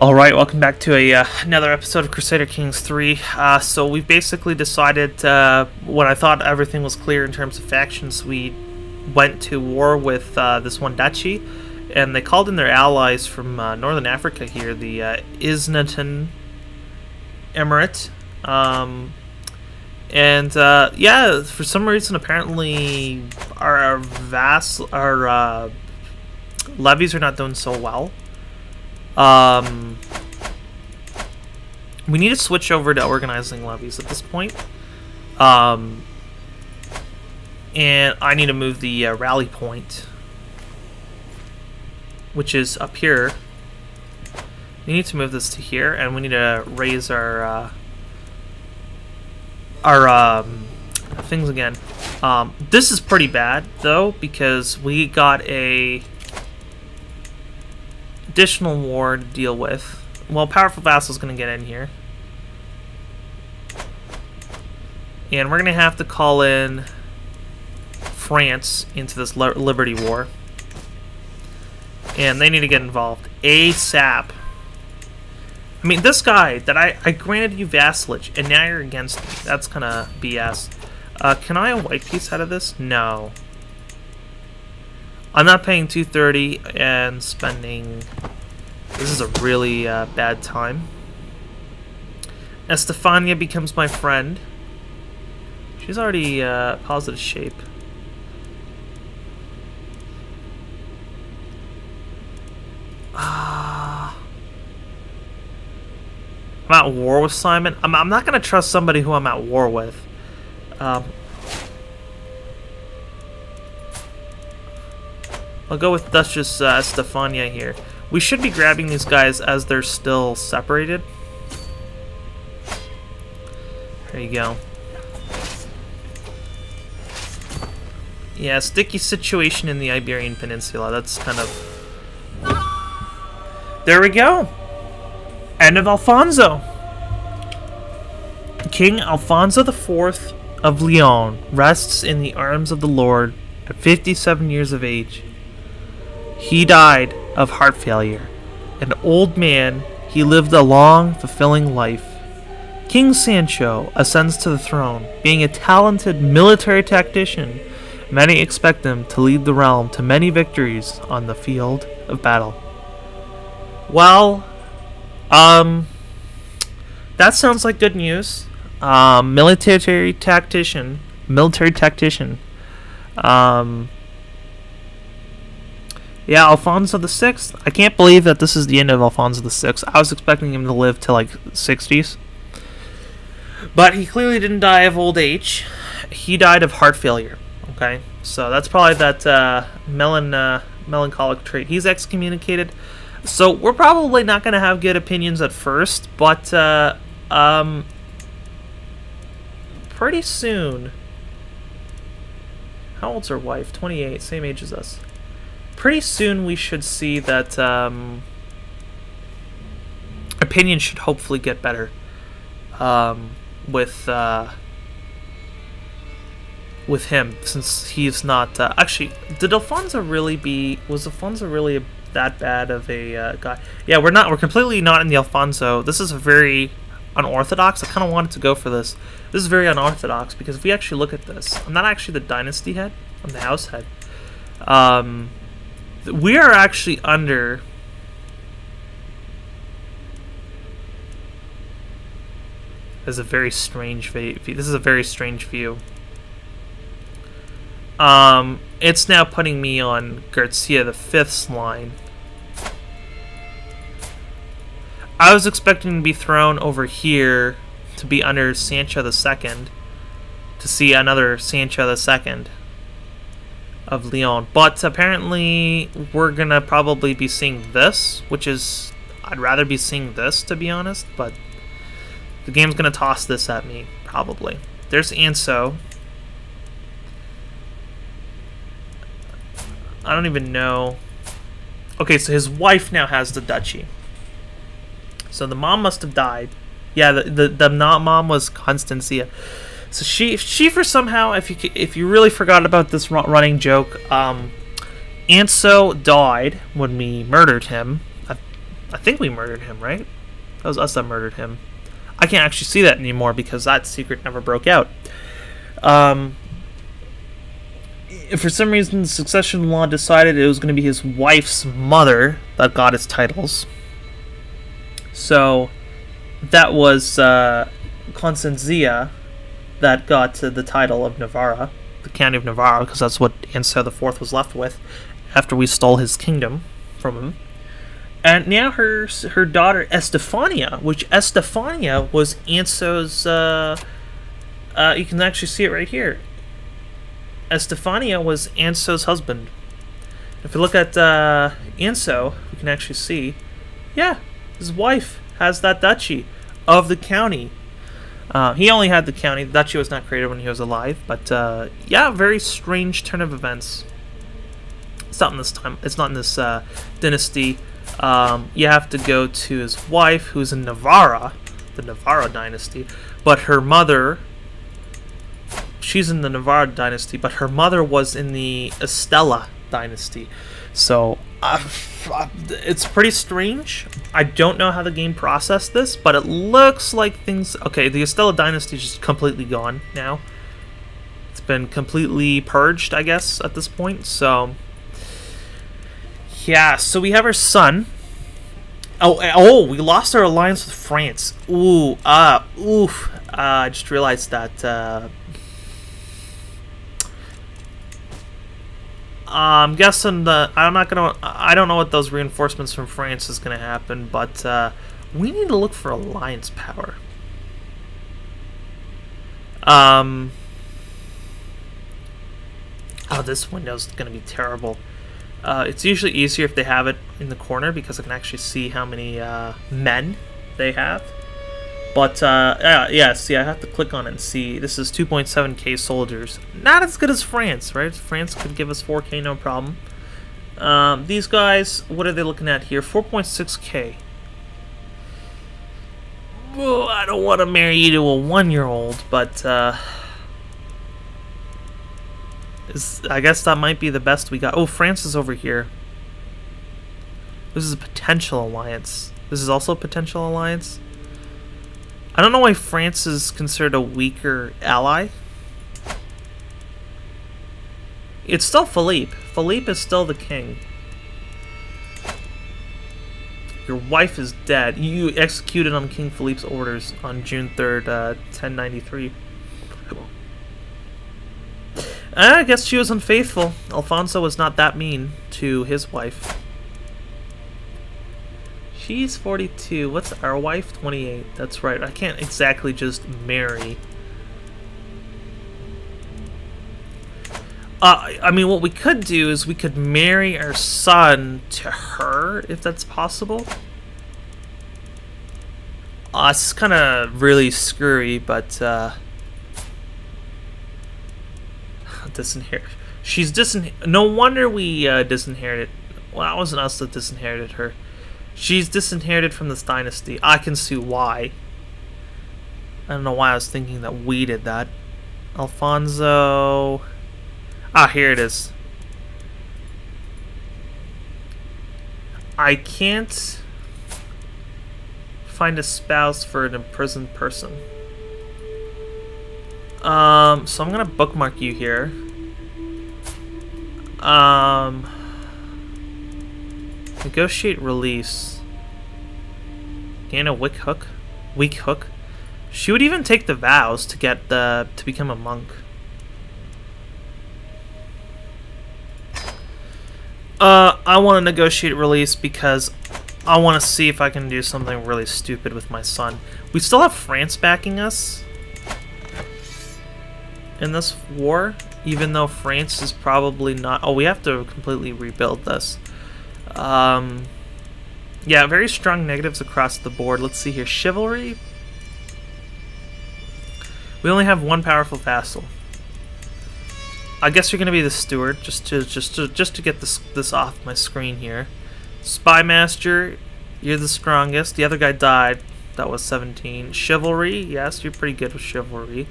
Alright, welcome back to another episode of Crusader Kings 3. So we basically decided, when I thought everything was clear in terms of factions, we went to war with this one duchy, and they called in their allies from northern Africa here, the Isnaten Emirate. Yeah, for some reason apparently our levies are not doing so well. We need to switch over to organizing levies at this point. And I need to move the rally point, which is up here. We need to move this to here, and we need to raise our things again. This is pretty bad though, because we got a additional war to deal with. Well, powerful vassal's gonna get in here, and we're gonna have to call in France into this Liberty War, and they need to get involved ASAP. I mean, this guy that I granted you vassalage, and now you're against me. That's kind of BS. Can I have a white piece out of this? No. I'm not paying 230 and spending. This is a really bad time. Estefania becomes my friend. She's already positive shape. I'm at war with Simon. I'm not gonna trust somebody who I'm at war with. I'll go with Duchess Estefania here. We should be grabbing these guys as they're still separated. There you go. Yeah, sticky situation in the Iberian Peninsula. That's kind of... There we go! End of Alfonso! King Alfonso IV of Leon rests in the arms of the Lord at 57 years of age. He died of heart failure. An old man, he lived a long, fulfilling life. King Sancho ascends to the throne, being a talented military tactician. Many expect him to lead the realm to many victories on the field of battle. Well, that sounds like good news. Military tactician. Yeah, Alfonso VI. I can't believe that this is the end of Alfonso VI. I was expecting him to live to like 60s. But he clearly didn't die of old age. He died of heart failure. Okay, so that's probably that melancholic trait. He's excommunicated. So we're probably not going to have good opinions at first, but pretty soon... How old's her wife? 28, same age as us. Pretty soon we should see that opinion should hopefully get better with him, since he's not actually. Did Alfonso really was Alfonso really that bad of a guy? Yeah, we're completely not in the Alfonso. This is a very unorthodox. I kind of wanted to go for this. This is very unorthodox, because if we actually look at this, I'm not actually the dynasty head. I'm the house head. We are actually under this is a very strange view. It's now putting me on Garcia the Fifth's line. I was expecting to be thrown over here to be under Sancho II, to see another Sancho II of Leon, but apparently we're gonna probably be seeing this, which is, I'd rather be seeing this, to be honest, but the game's gonna toss this at me probably. There's Anso. I don't even know. Okay, so his wife now has the duchy, so the mom must have died. Yeah, the not mom was Constancia. So she for somehow, if you really forgot about this running joke, Anso died when we murdered him. I think we murdered him, right? That was us that murdered him. I can't actually see that anymore because that secret never broke out. For some reason, succession law decided it was going to be his wife's mother that got his titles. So that was Constancia that got the title of Navarra, the county of Navarra, because that's what Anso IV was left with after we stole his kingdom from him. And now her daughter Estefania, which Estefania was Anso's, you can actually see it right here. Estefania was Anso's husband. If you look at Anso, you can actually see, yeah, his wife has that duchy of the county. He only had the county. The duchy was not created when he was alive, but yeah, very strange turn of events. It's not in this time. It's not in this dynasty. You have to go to his wife, who's in Navarra, the Navarra dynasty, but her mother, she's in the Navarra dynasty, but her mother was in the Estella dynasty. So it's pretty strange. I don't know how the game processed this, but it looks like things... Okay, the Estella dynasty is just completely gone now. It's been completely purged, I guess, at this point, so... Yeah, so we have our son. Oh, we lost our alliance with France. Ooh, oof. I just realized that, I'm guessing that I don't know what those reinforcements from France is gonna happen, but, we need to look for alliance power. Oh, this window's gonna be terrible. It's usually easier if they have it in the corner because I can actually see how many men they have. But, yeah, see, I have to click on it and see. This is 2.7k soldiers. Not as good as France, right? France could give us 4k, no problem. These guys, what are they looking at here? 4.6k. Oh, I don't want to marry you to a 1-year-old, but... I guess that might be the best we got. Oh, France is over here. This is a potential alliance. This is also a potential alliance. I don't know why France is considered a weaker ally. It's still Philippe. Philippe is still the king. Your wife is dead. You executed on King Philippe's orders on June 3rd, 1093. I guess she was unfaithful. Alfonso was not that mean to his wife. She's 42. What's our wife? 28. That's right. I can't exactly just marry. I mean, what we could do is we could marry our son to her, if that's possible. It's kind of really screwy, but... disinherit. She's disinherited. No wonder we disinherited. Well, that wasn't us that disinherited her. She's disinherited from this dynasty. I can see why. I don't know why I was thinking that we did that. Alfonso. Ah, here it is. I can't find a spouse for an imprisoned person. So I'm gonna bookmark you here. Negotiate release. Gain a weak hook. Weak hook. She would even take the vows to get the to become a monk. I want to negotiate release because I want to see if I can do something really stupid with my son. We still have France backing us in this war, even though France is probably not... Oh, we have to completely rebuild this. Yeah, very strong negatives across the board. Let's see here. Chivalry. We only have one powerful vassal. I guess you're going to be the steward, just to get this off my screen here. Spymaster, you're the strongest. The other guy died. That was 17. Chivalry, yes, you're pretty good with chivalry.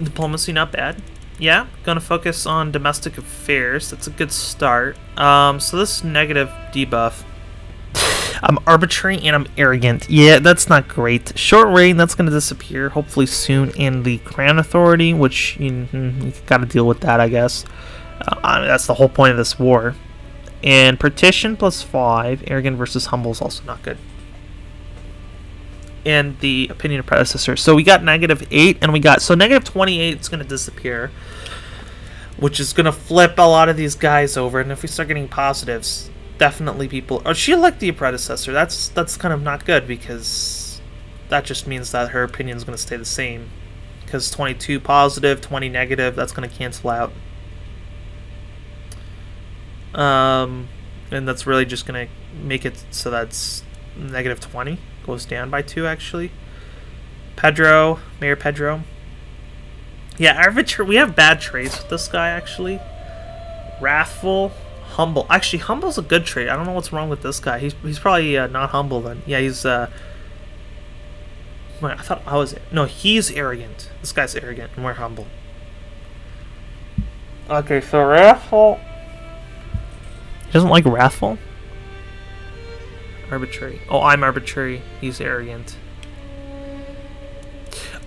Diplomacy, not bad. Yeah, gonna focus on domestic affairs. That's a good start. So this negative debuff I'm arbitrary and I'm arrogant. Yeah, that's not great. Short reign, that's going to disappear hopefully soon. And the crown authority, which you got to deal with that, I guess. I mean, that's the whole point of this war. And partition plus 5. Arrogant versus humble is also not good. And the opinion of predecessor. So we got negative 8 and we got... So negative 28 is going to disappear, which is going to flip a lot of these guys over. And if we start getting positives, definitely people... Oh, she elected the predecessor. That's kind of not good, because that just means that her opinion is going to stay the same. Because 22 positive, 20 negative, that's going to cancel out. And that's really just going to make it so that's negative 20. Goes down by 2, actually. Pedro, Mayor Pedro. Yeah, we have bad traits with this guy, actually. Wrathful, humble. Actually, humble's a good trait. I don't know what's wrong with this guy. He's probably not humble then. Yeah, he's... Wait, I thought I was... No, he's arrogant. This guy's arrogant, and we're humble. Okay, so wrathful... He doesn't like wrathful? Arbitrary. Oh, I'm arbitrary. He's arrogant.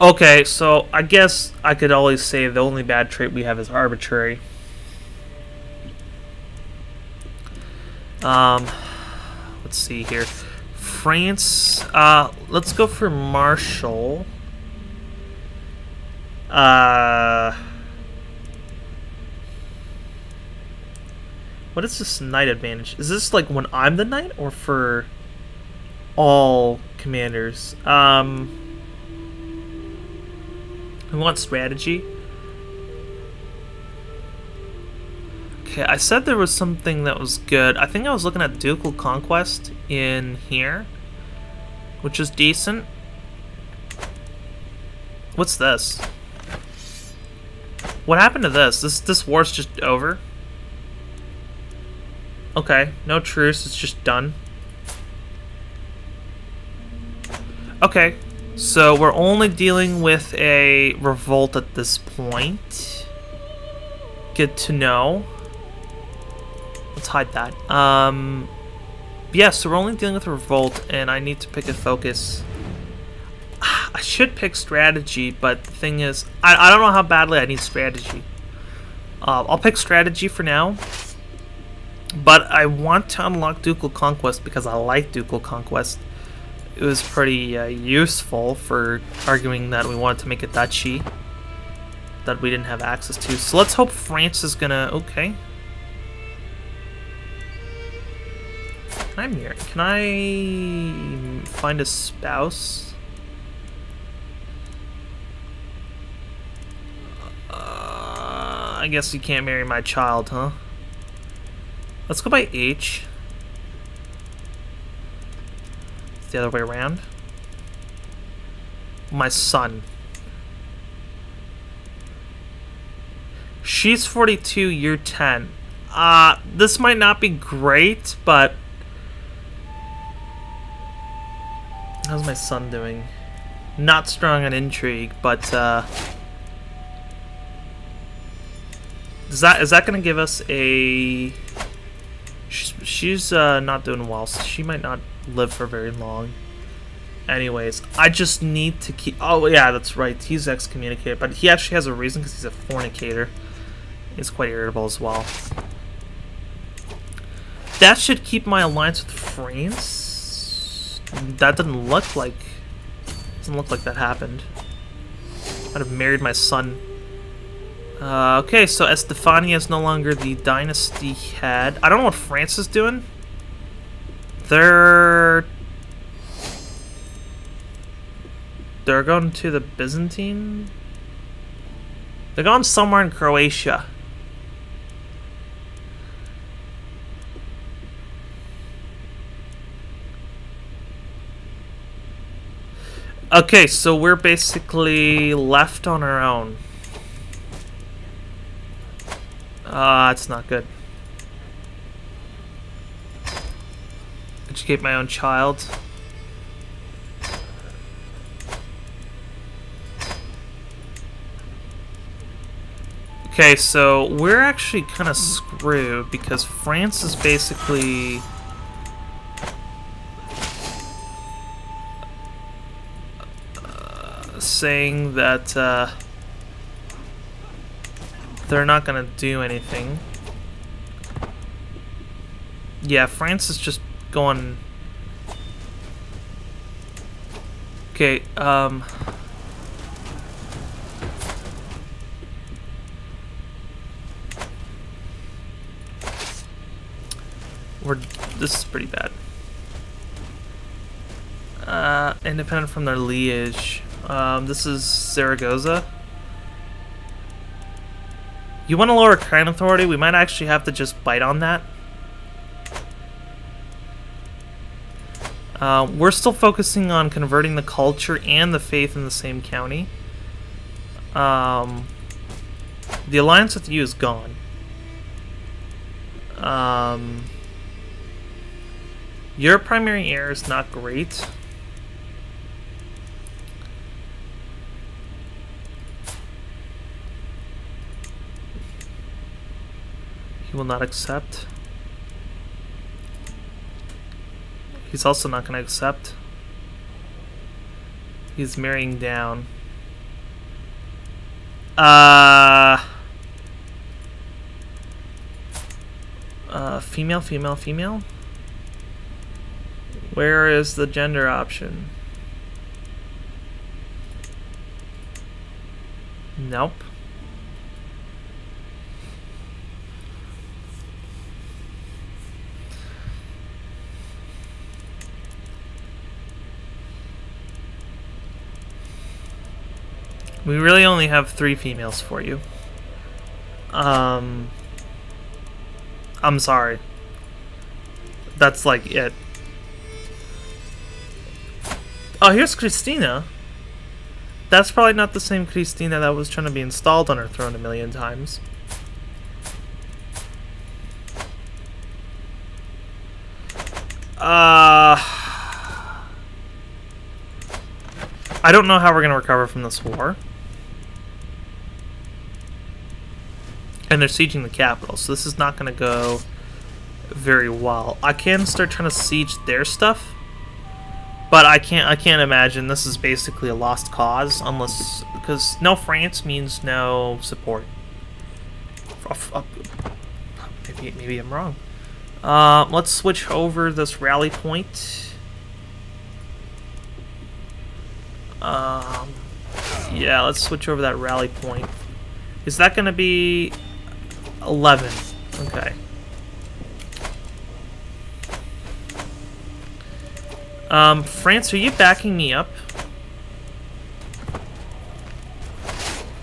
Okay, so I guess I could always say the only bad trait we have is arbitrary. Let's see here. France. Let's go for Marshall. What is this knight advantage? Is this like when I'm the knight or for all commanders? We want strategy. Okay, I said there was something that was good. I think I was looking at Ducal Conquest in here, which is decent. What's this? What happened to this? This war's just over? Okay, no truce, it's just done. Okay. So we're only dealing with a revolt at this point. Good to know. Let's hide that. Yeah, so we're only dealing with a revolt, and I need to pick a focus. I should pick strategy, but the thing is, I don't know how badly I need strategy. I'll pick strategy for now. But I want to unlock Ducal Conquest because I like Ducal Conquest. It was pretty useful for arguing that we wanted to make a duchy that we didn't have access to. So let's hope France is gonna... Okay. I'm here. Can I find a spouse? I guess you can't marry my child, huh? Let's go by H. The other way around. My son. She's 42, you're 10. This might not be great, but how's my son doing? Not strong on intrigue, but is that gonna give us a... She's not doing well, so she might not live for very long. Anyways, I just need to keep... Oh, yeah, that's right. He's excommunicated, but he actually has a reason because he's a fornicator. He's quite irritable as well. That should keep my alliance with France. That doesn't look like... Doesn't look like that happened. I'd have married my son. Okay, so Estefania is no longer the dynasty head. I don't know what France is doing. They're going to the Byzantine? They're going somewhere in Croatia. Okay, so we're basically left on our own. It's not good. Educate my own child. Okay, so we're actually kind of screwed because France is basically... saying that they're not gonna do anything. Yeah, France is just going. Okay, this is pretty bad. Independent from their liege. This is Zaragoza. You want to lower crown authority? We might actually have to just bite on that. We're still focusing on converting the culture and the faith in the same county. The alliance with you is gone. Your primary heir is not great. He will not accept. He's also not going to accept. He's marrying down. Female, female, female. Where is the gender option? Nope. We really only have 3 females for you. I'm sorry. That's like it. Oh, here's Christina. That's probably not the same Christina that was trying to be installed on her throne a million times. I don't know how we're going to recover from this war. And they're sieging the capital, so this is not going to go very well. I can start trying to siege their stuff, but I can't imagine this is basically a lost cause, unless because no France means no support. Maybe I'm wrong. Let's switch over this rally point. Yeah, let's switch over that rally point. Is that going to be 11? Okay. France, are you backing me up?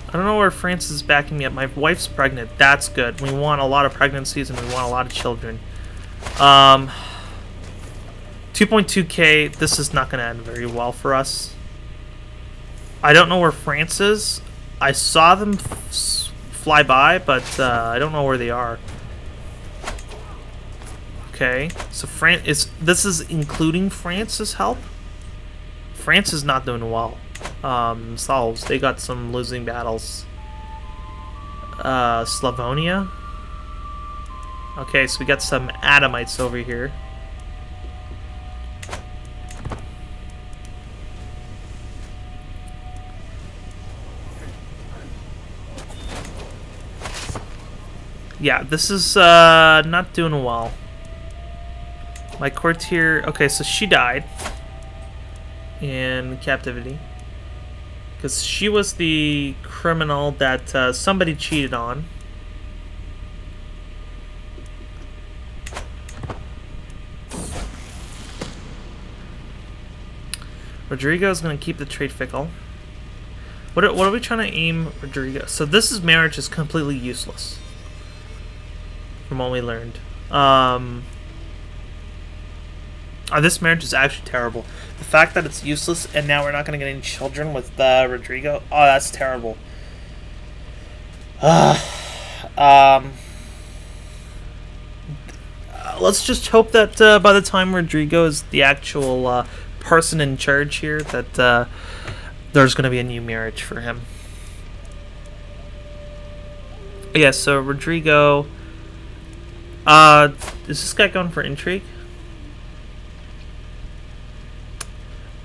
I don't know where France is backing me up. My wife's pregnant. That's good. We want a lot of pregnancies and we want a lot of children. 2.2k. This is not going to end very well for us. I don't know where France is. I saw them fly by, but I don't know where they are. Okay, so France is. This is including France's help. France is not doing well themselves. They got some losing battles. Slavonia. Okay, so we got some Adamites over here. Yeah, this is not doing well. My courtier... Okay, so she died in captivity. Because she was the criminal that somebody cheated on. Rodrigo is going to keep the trade fickle. What are we trying to aim Rodrigo? So this marriage is completely useless. From what we learned. Oh, this marriage is actually terrible. The fact that it's useless and now we're not going to get any children with Rodrigo. Oh, that's terrible. Let's just hope that by the time Rodrigo is the actual person in charge here, that there's going to be a new marriage for him. Yeah, so Rodrigo... is this guy going for intrigue?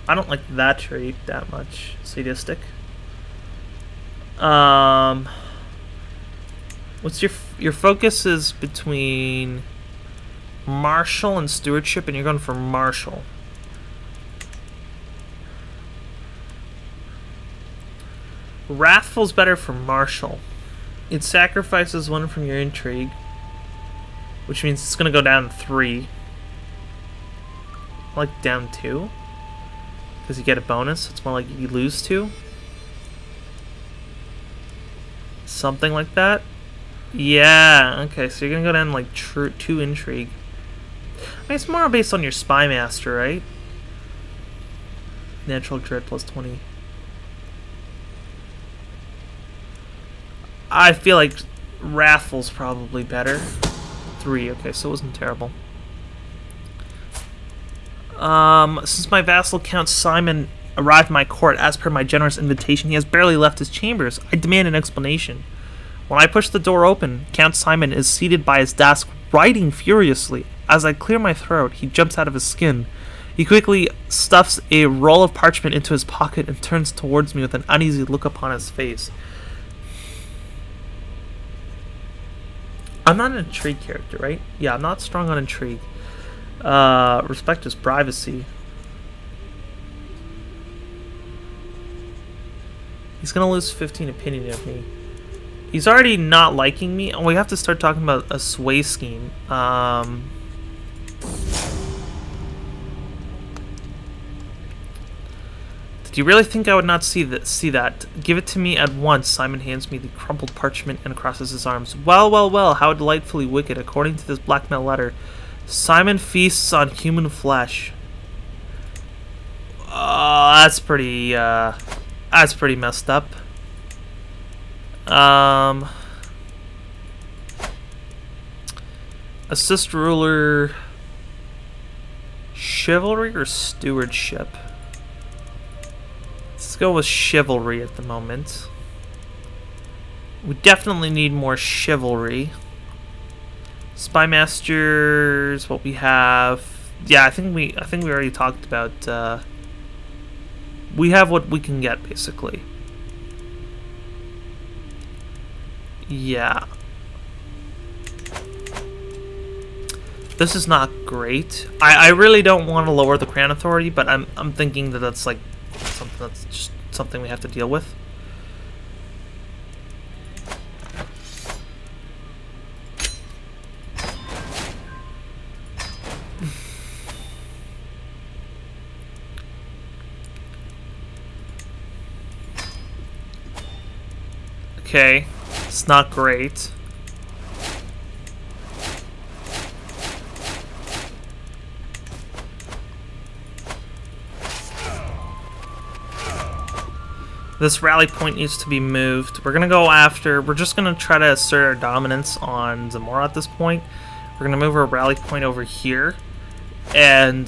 I don't like that trait that much. Sadistic. What's your focus is between martial and stewardship, and you're going for martial. Wrathful's better for martial. It sacrifices one from your intrigue, which means it's going to go down 3. Like down 2, because you get a bonus. It's more like you lose 2. Something like that. Yeah, okay, so you're going to go down like 2 intrigue. I mean, it's more based on your spy master, right? Natural dread plus 20. I feel like Raffle's probably better. 3, okay, so it wasn't terrible. Since my vassal Count Simon arrived at my court as per my generous invitation, he has barely left his chambers. I demand an explanation. When I push the door open, Count Simon is seated by his desk, writing furiously. As I clear my throat, he jumps out of his skin. He quickly stuffs a roll of parchment into his pocket and turns towards me with an uneasy look upon his face. I'm not an intrigue character, right? Yeah, I'm not strong on intrigue. Respect his privacy. He's gonna lose 15 opinion of me. He's already not liking me. Oh, we have to start talking about a sway scheme. Did you really think I would not see that? Give it to me at once. Simon hands me the crumpled parchment and crosses his arms. Well, well, well, how delightfully wicked. According to this blackmail letter, Simon feasts on human flesh. That's pretty messed up. Assist ruler, chivalry or stewardship? Let's go with chivalry at the moment. We definitely need more chivalry. Spymaster's what we have. Yeah, I think we already talked about. We have what we can get basically. Yeah. This is not great. I really don't want to lower the Crown Authority, but I'm thinking that that's like something that's just something we have to deal with. Okay. It's not great. This rally point needs to be moved. We're gonna go after. We're just gonna try to assert our dominance on Zamora at this point. We're gonna move our rally point over here and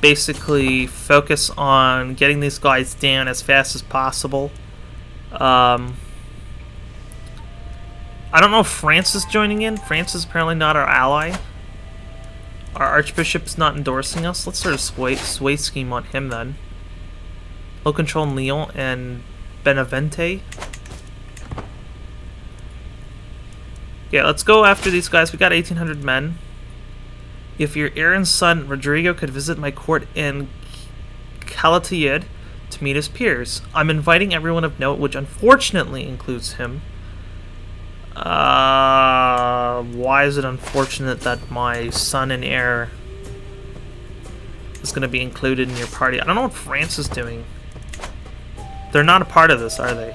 basically focus on getting these guys down as fast as possible. I don't know if France is joining in. France is apparently not our ally. Our Archbishop is not endorsing us. Let's start a sway scheme on him then. Low control in Leon and Benevente. Yeah, let's go after these guys. We got 1,800 men. If your errand son Rodrigo could visit my court in Calatayud to meet his peers. I'm inviting everyone of note, which unfortunately includes him. Why is it unfortunate that my son and heir is going to be included in your party? I don't know what France is doing. They're not a part of this, are they?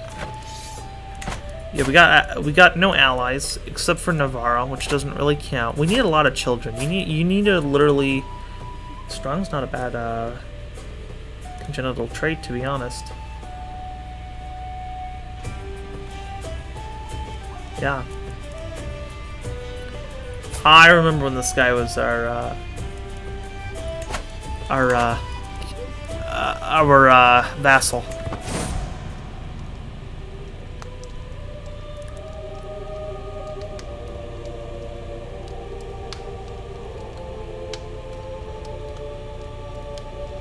Yeah, we got no allies except for Navarra, which doesn't really count. We need a lot of children. You need to literally. Strong's not a bad congenital trait, to be honest. Yeah. I remember when this guy was our vassal.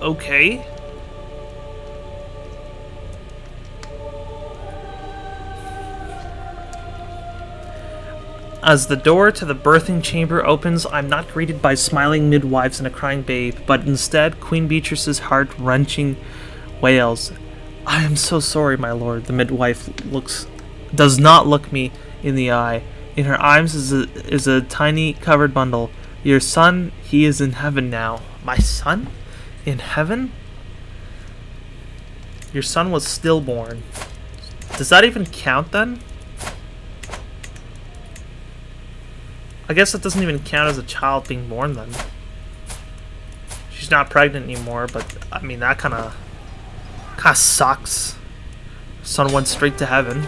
Okay. As the door to the birthing chamber opens, I'm not greeted by smiling midwives and a crying babe, but instead Queen Beatrice's heart-wrenching wails. I am so sorry, my lord. The midwife does not look me in the eye. In her arms is a tiny covered bundle. Your son, he is in heaven now. My son? In heaven? Your son was stillborn. Does that even count then? I guess that doesn't even count as a child being born then. She's not pregnant anymore, but I mean that kinda sucks. Son went straight to heaven.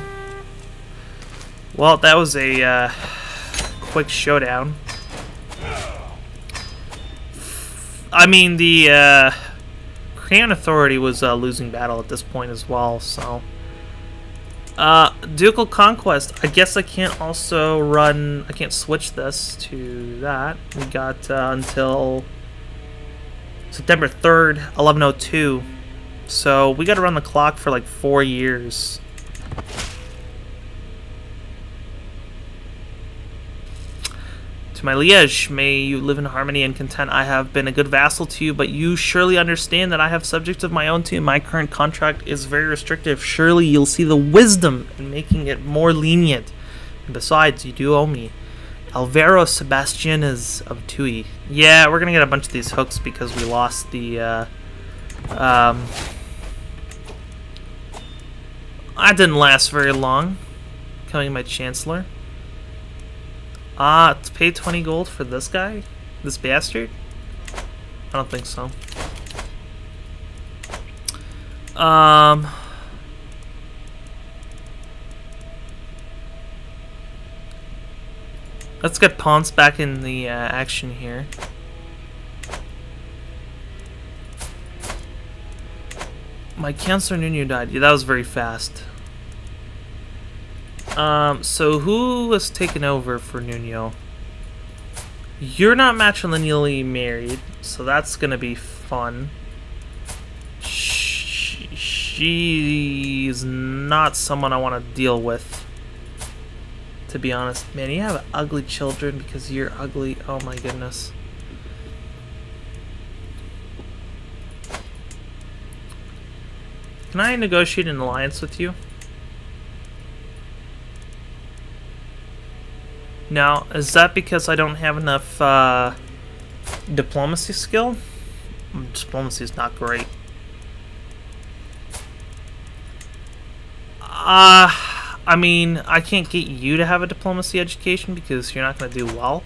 Well, that was a quick showdown. I mean, the Crown Authority was losing battle at this point as well, so... Ducal Conquest. I guess I can't also run... I can't switch this to that. We got until September 3rd, 1102. So we got to run the clock for like 4 years. To my liege, may you live in harmony and content. I have been a good vassal to you, but you surely understand that I have subjects of my own too. My current contract is very restrictive. Surely you'll see the wisdom in making it more lenient. And besides, you do owe me. Alvaro Sebastian is of Tui. Yeah, we're gonna get a bunch of these hooks because we lost the I didn't last very long becoming my chancellor. Ah, to pay 20 gold for this guy? This bastard? I don't think so. Let's get Ponce back in the action here. My Chancellor Nuño died. Yeah, that was very fast. So who was taken over for Nuño? You're not matrilineally married, so that's gonna be fun. She's not someone I want to deal with, to be honest. Man, you have ugly children because you're ugly. Oh my goodness. Can I negotiate an alliance with you? Now, is that because I don't have enough diplomacy skill? Diplomacy is not great. I mean, I can't get you to have a diplomacy education because you're not going to do well.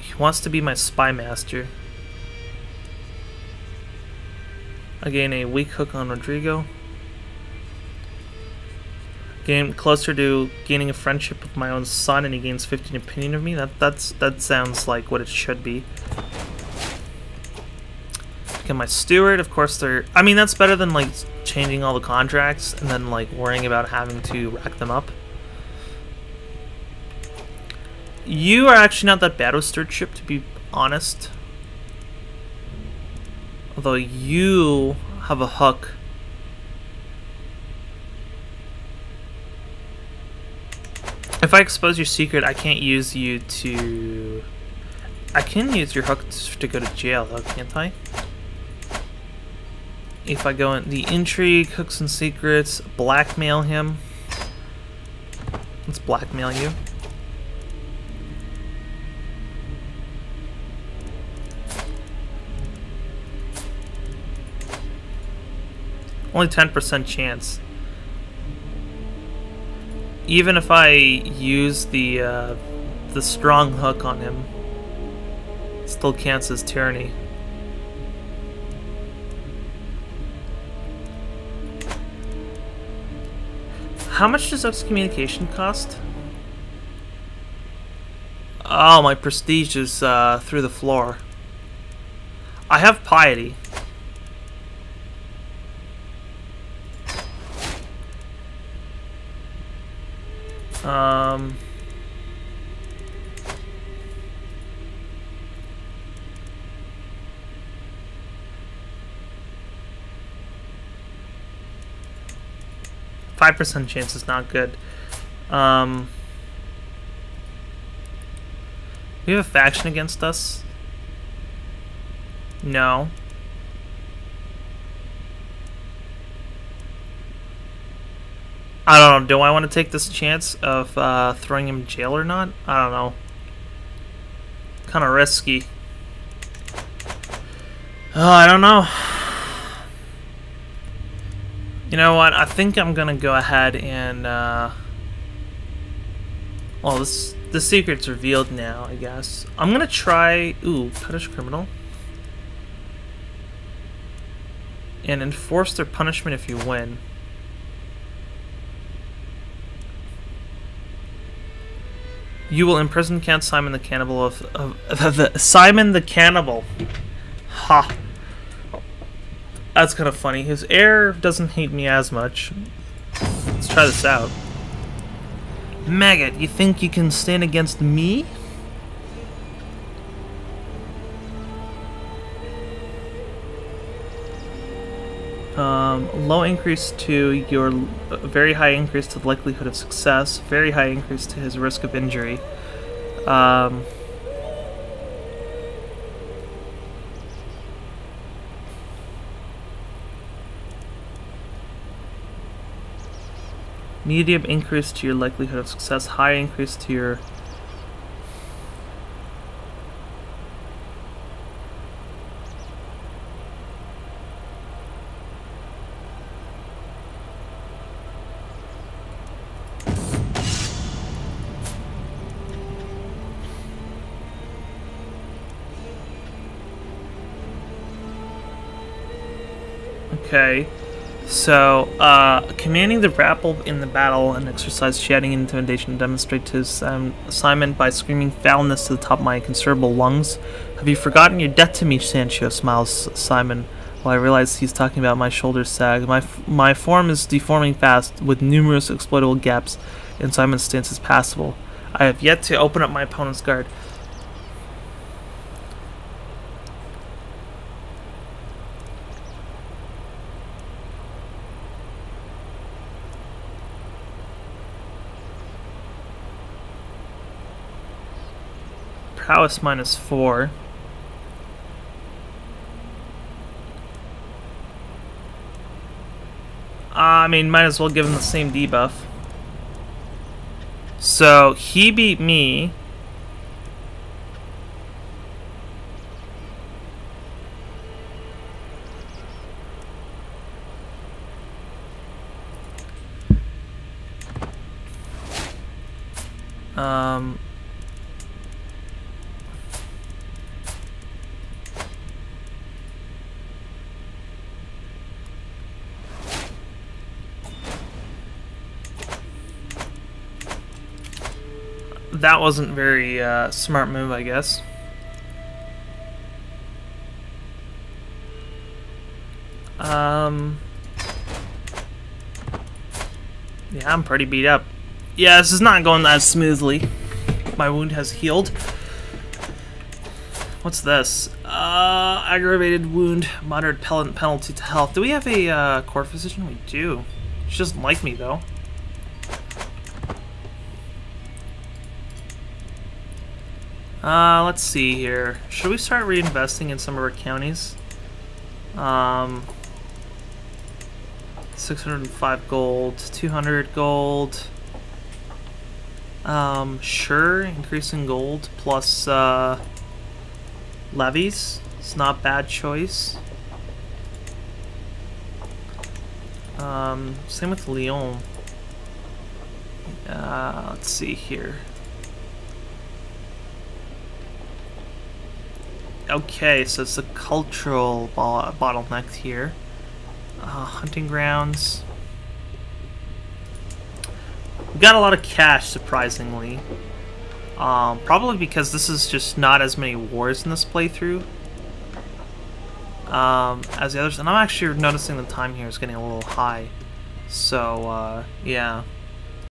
He wants to be my spy master. Again, a weak hook on Rodrigo. Game closer to gaining a friendship with my own son, and he gains 15 opinion of me. That sounds like what it should be. Become my steward. Of course, I mean, that's better than like changing all the contracts and then like worrying about having to rack them up. You are actually not that bad with stewardship, to be honest. Although you have a hook. If I expose your secret, I can't use you to... I can use your hook to go to jail, though, can't I? If I go in the intrigue, hooks and secrets, blackmail him. Let's blackmail you. Only 10% chance. Even if I use the strong hook on him, it still counts as tyranny. How much does excommunication cost? Oh, my prestige is through the floor. I have piety. Um, 5% chance is not good. We have a faction against us? No. I don't know. Do I want to take this chance of throwing him in jail or not? I don't know. Kind of risky. I don't know. You know what? I think I'm gonna go ahead and. Oh, this the secret's revealed now. I guess I'm gonna try. Ooh, punish criminal. And enforce their punishment if you win. You will imprison Count Simon the Cannibal of Simon the Cannibal. Ha! That's kind of funny. His heir doesn't hate me as much. Let's try this out. Maggot, you think you can stand against me? Low increase to your very high increase to the likelihood of success, very high increase to his risk of injury. Medium increase to your likelihood of success, high increase to your okay, so commanding the rabble in the battle and exercise shouting and intimidation to demonstrate to Simon by screaming foulness to the top of my considerable lungs. Have you forgotten your debt to me, Sancho? Smiles Simon, while I realize he's talking about my shoulders sag. My form is deforming fast with numerous exploitable gaps, and Simon's stance is passable. I have yet to open up my opponent's guard. Prowess -4. I mean, might as well give him the same debuff. So he beat me. That wasn't very smart move, I guess. Yeah, I'm pretty beat up. Yeah, this is not going that smoothly. My wound has healed. What's this? Aggravated wound, moderate penalty to health. Do we have a court physician? We do. She doesn't like me, though. Let's see here. Should we start reinvesting in some of our counties? 605 gold, 200 gold. Sure, increasing gold plus levies. It's not a bad choice. Same with Leon. Let's see here. Okay, so it's a cultural bottleneck here. Hunting grounds. We got a lot of cash, surprisingly. Probably because this is just not as many wars in this playthrough as the others. And I'm actually noticing the time here is getting a little high. So, yeah.